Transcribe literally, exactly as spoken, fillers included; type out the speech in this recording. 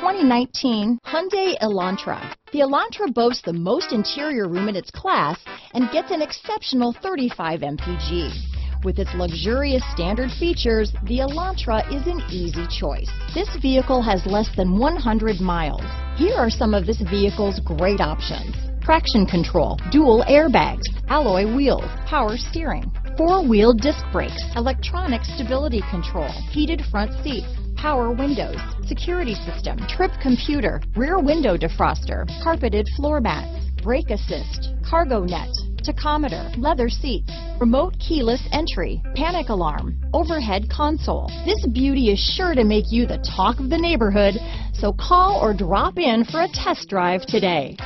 twenty nineteen Hyundai Elantra. The Elantra boasts the most interior room in its class and gets an exceptional thirty-five M P G. With its luxurious standard features, the Elantra is an easy choice. This vehicle has less than one hundred miles. Here are some of this vehicle's great options: traction control, dual airbags, alloy wheels, power steering, four-wheel disc brakes, electronic stability control, heated front seats, power windows, security system, trip computer, rear window defroster, carpeted floor mats, brake assist, cargo net, tachometer, leather seats, remote keyless entry, panic alarm, overhead console. This beauty is sure to make you the talk of the neighborhood, so call or drop in for a test drive today.